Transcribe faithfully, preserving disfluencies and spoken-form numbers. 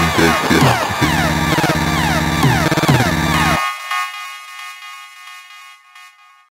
Antes